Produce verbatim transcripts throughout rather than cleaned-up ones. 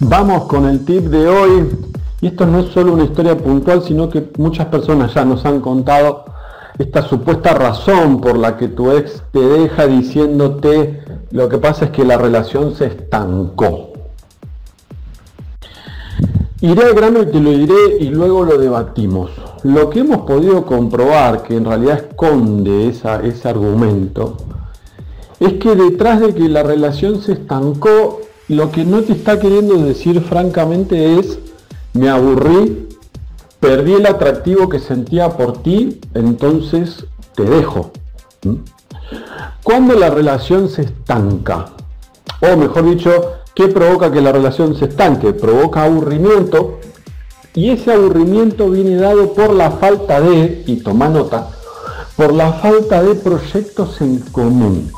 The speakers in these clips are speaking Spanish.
Vamos con el tip de hoy, y esto no es solo una historia puntual, sino que muchas personas ya nos han contado esta supuesta razón por la que tu ex te deja, diciéndote lo que pasa es que la relación se estancó. Iré al grano y te lo diré y luego lo debatimos. Lo que hemos podido comprobar, que en realidad esconde esa, ese argumento, es que detrás de que la relación se estancó, lo que no te está queriendo decir francamente es: me aburrí, perdí el atractivo que sentía por ti, entonces te dejo. Cuando la relación se estanca, o mejor dicho, ¿qué provoca que la relación se estanque? Provoca aburrimiento, y ese aburrimiento viene dado por la falta de, y toma nota, por la falta de proyectos en común.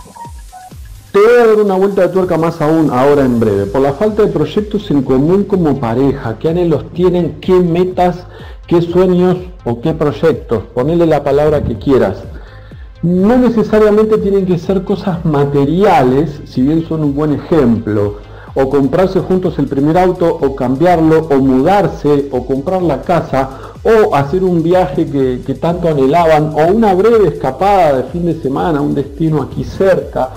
Te voy a dar una vuelta de tuerca más aún ahora en breve. Por la falta de proyectos en común como pareja, qué anhelos tienen, qué metas, qué sueños o qué proyectos, ponele la palabra que quieras. No necesariamente tienen que ser cosas materiales, si bien son un buen ejemplo, o comprarse juntos el primer auto, o cambiarlo, o mudarse, o comprar la casa, o hacer un viaje que, que tanto anhelaban, o una breve escapada de fin de semana, un destino aquí cerca,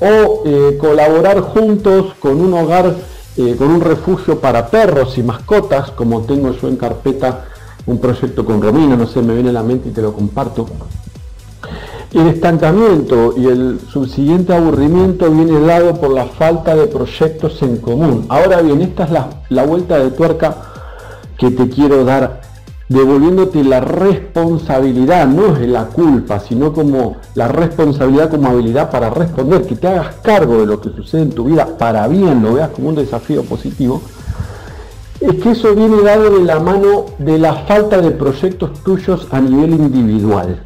o eh, colaborar juntos con un hogar, eh, con un refugio para perros y mascotas, como tengo yo en carpeta un proyecto con Romina, no sé, me viene a la mente y te lo comparto. El estancamiento y el subsiguiente aburrimiento viene dado por la falta de proyectos en común. Ahora bien, esta es la, la vuelta de tuerca que te quiero dar, devolviéndote la responsabilidad, no es la culpa, sino como la responsabilidad como habilidad para responder, que te hagas cargo de lo que sucede en tu vida para bien, lo veas como un desafío positivo. Es que eso viene dado de la mano de la falta de proyectos tuyos a nivel individual.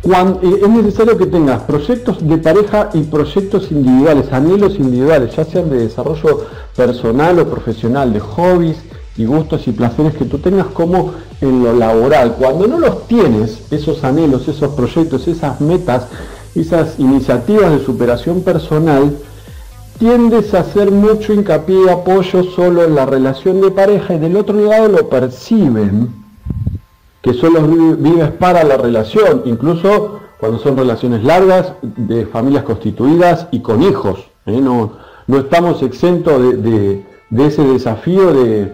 Cuando, es necesario que tengas proyectos de pareja y proyectos individuales, anhelos individuales, ya sean de desarrollo personal o profesional, de hobbies y gustos y placeres que tú tengas, como en lo laboral. Cuando no los tienes, esos anhelos, esos proyectos, esas metas, esas iniciativas de superación personal, tiendes a hacer mucho hincapié y apoyo solo en la relación de pareja, y del otro lado lo perciben que solo vives para la relación, incluso cuando son relaciones largas, de familias constituidas y con hijos, ¿eh? no, no estamos exentos de, de, de ese desafío de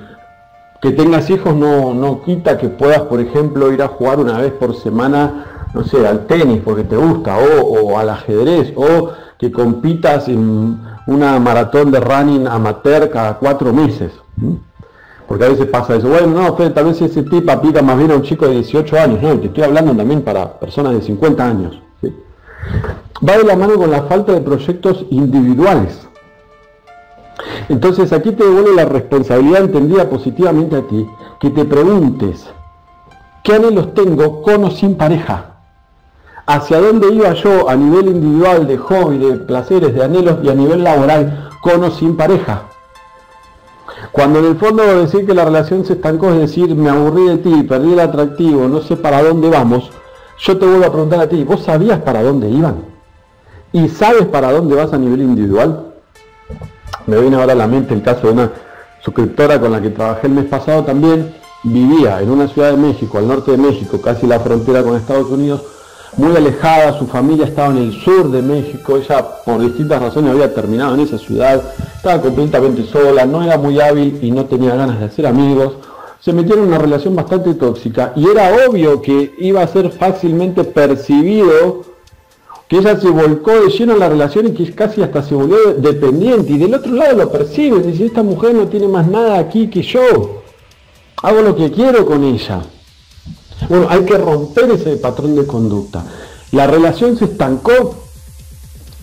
que tengas hijos. No, no quita que puedas, por ejemplo, ir a jugar una vez por semana, no sé, al tenis porque te gusta, o, o al ajedrez, o que compitas en una maratón de running amateur cada cuatro meses. Porque a veces pasa eso. Bueno, no, Fede, tal vez ese tip aplica más bien a un chico de dieciocho años, ¿no? Y te estoy hablando también para personas de cincuenta años. ¿Sí? Va de la mano con la falta de proyectos individuales. Entonces aquí te devuelve la responsabilidad entendida positivamente a ti, que te preguntes: ¿qué anhelos tengo con o sin pareja? ¿Hacia dónde iba yo a nivel individual, de hobby, de placeres, de anhelos, y a nivel laboral, con o sin pareja? Cuando en el fondo decir que la relación se estancó es decir: me aburrí de ti, perdí el atractivo, no sé para dónde vamos. Yo te vuelvo a preguntar a ti: ¿vos sabías para dónde iban? ¿Y sabes para dónde vas a nivel individual? Me viene ahora a la mente el caso de una suscriptora con la que trabajé el mes pasado también. Vivía en una ciudad de México, al norte de México, casi la frontera con Estados Unidos, muy alejada. Su familia estaba en el sur de México. Ella, por distintas razones, había terminado en esa ciudad, estaba completamente sola, no era muy hábil y no tenía ganas de hacer amigos. Se metió en una relación bastante tóxica, y era obvio que iba a ser fácilmente percibido que ella se volcó de lleno en la relación y que casi hasta se volvió dependiente, y del otro lado lo perciben, dice: esta mujer no tiene más nada aquí que yo, hago lo que quiero con ella. Bueno, hay que romper ese patrón de conducta. La relación se estancó,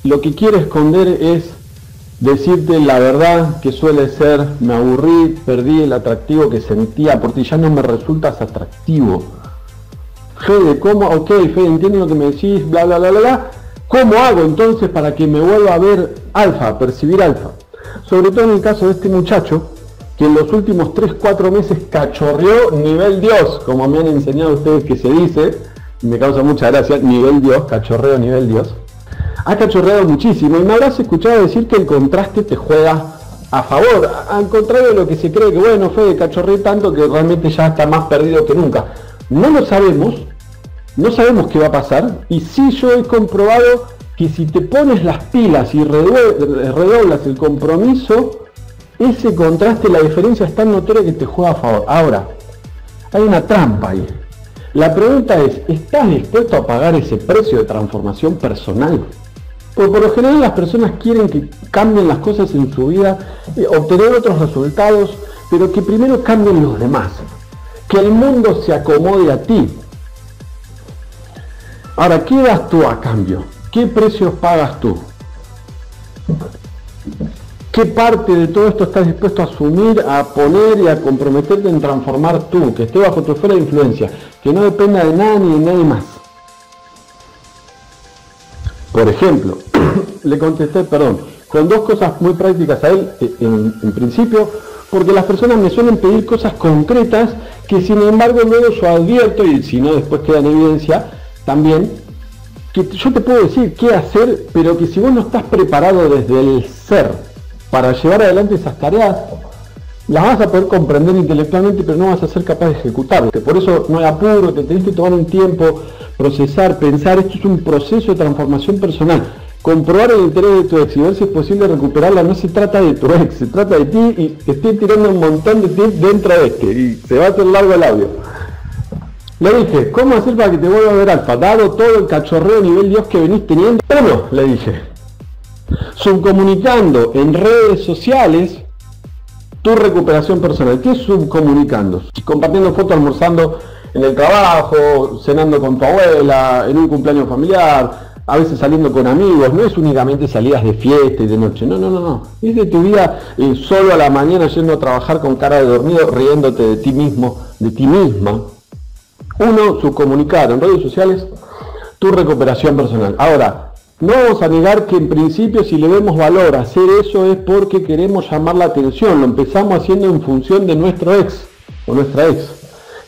lo que quiere esconder es decirte la verdad, que suele ser: me aburrí, perdí el atractivo que sentía por ti, ya no me resultas atractivo. Fede, ¿cómo? Ok, Fede, entiendo lo que me decís, bla, bla, bla, bla, bla. ¿Cómo hago entonces para que me vuelva a ver alfa, percibir alfa? Sobre todo en el caso de este muchacho, que en los últimos tres, cuatro meses cachorreó nivel Dios, como me han enseñado ustedes que se dice, me causa mucha gracia, nivel Dios, cachorreo nivel Dios. Ha cachorreado muchísimo, y me habrás escuchado decir que el contraste te juega a favor, al contrario de lo que se cree que, bueno, Fede cachorré tanto que realmente ya está más perdido que nunca. No lo sabemos, no sabemos qué va a pasar, y sí yo he comprobado que si te pones las pilas y redoblas el compromiso, ese contraste, la diferencia es tan notoria que te juega a favor. Ahora, hay una trampa ahí. La pregunta es, ¿estás dispuesto a pagar ese precio de transformación personal? Porque por lo general las personas quieren que cambien las cosas en su vida, eh, obtener otros resultados, pero que primero cambien los demás, que el mundo se acomode a ti. Ahora, ¿qué das tú a cambio? ¿Qué precios pagas tú? ¿Qué parte de todo esto estás dispuesto a asumir, a poner y a comprometerte en transformar tú, que esté bajo tu esfera de influencia, que no dependa de nada ni de nadie más? Por ejemplo, le contesté, perdón, con dos cosas muy prácticas a él, en, en principio, porque las personas me suelen pedir cosas concretas que sin embargo luego yo advierto, y si no después queda en evidencia también, que yo te puedo decir qué hacer, pero que si vos no estás preparado desde el ser para llevar adelante esas tareas, las vas a poder comprender intelectualmente, pero no vas a ser capaz de ejecutarlas. Por eso no hay apuro, te tenés que tomar un tiempo, procesar, pensar. Esto es un proceso de transformación personal. Comprobar el interés de tu ex y ver si es posible recuperarla. No se trata de tu ex, se trata de ti, y te estoy tirando un montón de tips dentro de este y se va a hacer largo el audio. Le dije, ¿cómo hacer para que te vuelva a ver alfa? Dado todo el cachorreo nivel Dios que venís teniendo. Bueno, le dije, subcomunicando en redes sociales tu recuperación personal. ¿Qué es subcomunicando? Compartiendo fotos, almorzando en el trabajo, cenando con tu abuela, en un cumpleaños familiar, a veces saliendo con amigos. No es únicamente salidas de fiesta y de noche, no, no, no, no. Es de tu vida, eh, solo a la mañana yendo a trabajar con cara de dormido, riéndote de ti mismo, de ti misma. Uno, subcomunicar en redes sociales tu recuperación personal. Ahora, no vamos a negar que en principio si le vemos valor a hacer eso es porque queremos llamar la atención, lo empezamos haciendo en función de nuestro ex o nuestra ex.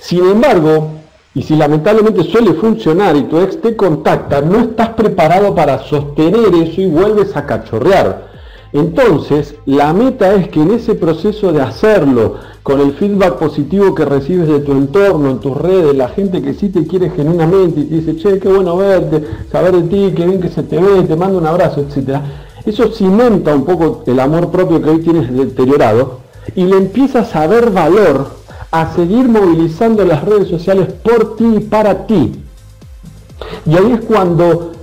Sin embargo, y si lamentablemente suele funcionar y tu ex te contacta, no estás preparado para sostener eso y vuelves a cachorrear. Entonces, la meta es que en ese proceso de hacerlo, con el feedback positivo que recibes de tu entorno, en tus redes, la gente que sí te quiere genuinamente y te dice, che, qué bueno verte, saber de ti, qué bien que se te ve, te mando un abrazo, etcétera. Eso cimenta un poco el amor propio que hoy tienes deteriorado y le empiezas a ver valor a seguir movilizando las redes sociales por ti y para ti. Y ahí es cuando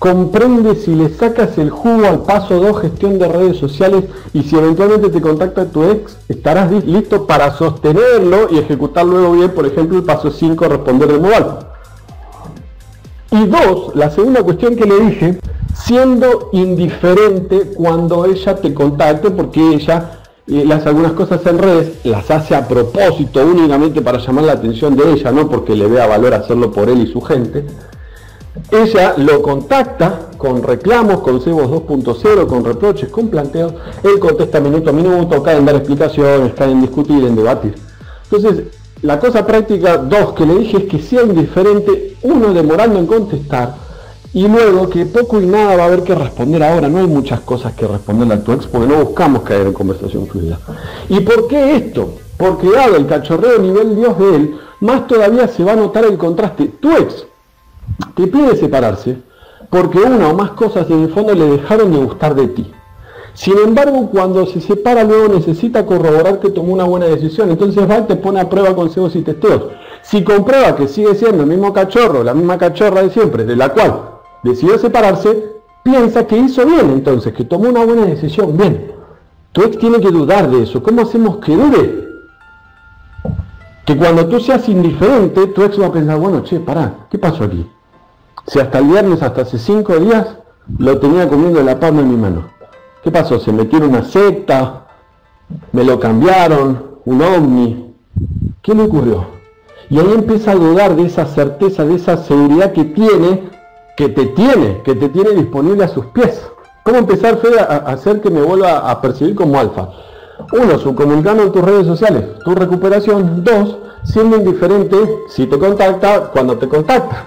comprendes y le sacas el jugo al paso dos, gestión de redes sociales, y si eventualmente te contacta tu ex, estarás listo para sostenerlo y ejecutar luego bien, por ejemplo, el paso cinco, responder de modo. Y dos, la segunda cuestión que le dije, siendo indiferente cuando ella te contacte, porque ella las algunas cosas en redes las hace a propósito, únicamente para llamar la atención de ella, no porque le vea valor hacerlo por él y su gente. Ella lo contacta con reclamos, con consejos dos punto cero, con reproches, con planteos. Él contesta minuto a minuto, cae en dar explicaciones, cae en discutir, en debatir. Entonces, la cosa práctica dos que le dije es que sea indiferente, uno demorando en contestar, y luego que poco y nada va a haber que responder ahora. No hay muchas cosas que responderle a tu ex porque no buscamos caer en conversación fluida. ¿Y por qué esto? Porque dado el cachorreo nivel Dios de él, más todavía se va a notar el contraste. Tu ex te pide separarse porque una o más cosas en el fondo le dejaron de gustar de ti. Sin embargo, cuando se separa luego necesita corroborar que tomó una buena decisión. Entonces va y te pone a prueba consejos y testeos. Si comprueba que sigue siendo el mismo cachorro, la misma cachorra de siempre, de la cual decidió separarse, piensa que hizo bien entonces, que tomó una buena decisión. Bien, tu ex tiene que dudar de eso. ¿Cómo hacemos que dude? Que cuando tú seas indiferente, tu ex va a pensar, bueno, che, pará, ¿qué pasó aquí? Si hasta el viernes, hasta hace cinco días, lo tenía comiendo de la palma en mi mano. ¿Qué pasó? ¿Se metieron una secta? ¿Me lo cambiaron? ¿Un ovni? ¿Qué le ocurrió? Y ahí empieza a dudar de esa certeza, de esa seguridad que tiene, que te tiene, que te tiene disponible a sus pies. ¿Cómo empezar, Fede, a hacer que me vuelva a percibir como alfa? Uno, subcomunicando en tus redes sociales tu recuperación. Dos, siendo indiferente si te contacta, cuando te contacta.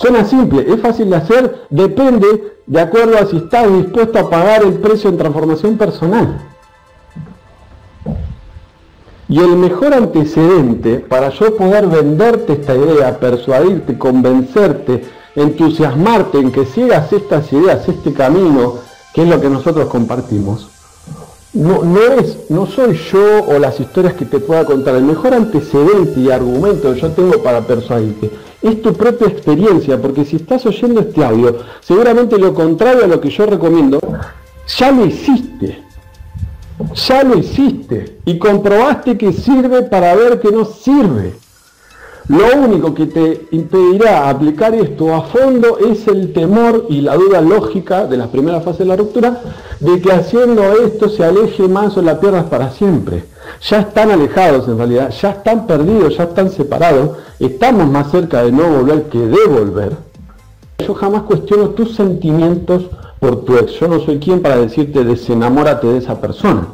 Suena simple, es fácil de hacer, depende de acuerdo a si estás dispuesto a pagar el precio en transformación personal. Y el mejor antecedente para yo poder venderte esta idea, persuadirte, convencerte, entusiasmarte en que sigas estas ideas, este camino, que es lo que nosotros compartimos, no, no es, no soy yo o las historias que te pueda contar. El mejor antecedente y argumento que yo tengo para persuadirte es tu propia experiencia, porque si estás oyendo este audio, seguramente lo contrario a lo que yo recomiendo, ya lo hiciste. Ya lo hiciste y comprobaste que sirve para ver que no sirve. Lo único que te impedirá aplicar esto a fondo es el temor y la duda lógica de las primeras fases de la ruptura, de que haciendo esto se aleje más o la pierdas para siempre. Ya están alejados en realidad, ya están perdidos, ya están separados, estamos más cerca de no volver que de volver. Yo jamás cuestiono tus sentimientos por tu ex, yo no soy quien para decirte desenamórate de esa persona.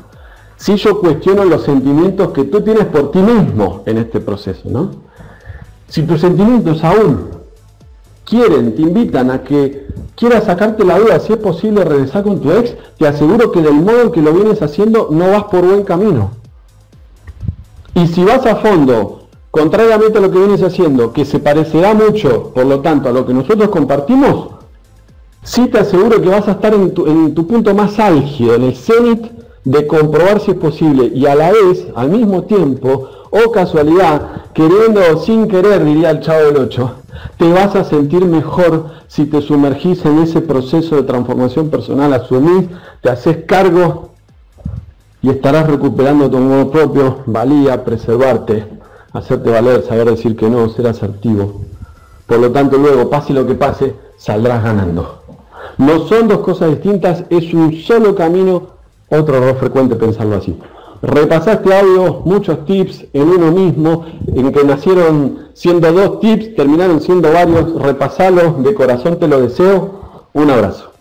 Si yo cuestiono los sentimientos que tú tienes por ti mismo en este proceso, ¿no? Si tus sentimientos aún quieren, te invitan a que quieras sacarte la duda si es posible regresar con tu ex, te aseguro que del modo en que lo vienes haciendo no vas por buen camino. Y si vas a fondo, contrariamente a lo que vienes haciendo, que se parecerá mucho, por lo tanto, a lo que nosotros compartimos, sí te aseguro que vas a estar en tu, en tu punto más álgido, en el cenit de comprobar si es posible y a la vez, al mismo tiempo, o casualidad, queriendo o sin querer, diría el Chavo del Ocho, te vas a sentir mejor si te sumergís en ese proceso de transformación personal, asumís, te haces cargo y estarás recuperando tu modo propio, valía, preservarte, hacerte valer, saber decir que no, ser asertivo. Por lo tanto, luego, pase lo que pase, saldrás ganando. No son dos cosas distintas, es un solo camino, otro error frecuente pensarlo así. Repasaste audio, muchos tips en uno mismo, en que nacieron siendo dos tips, terminaron siendo varios, repasalo, de corazón te lo deseo, un abrazo.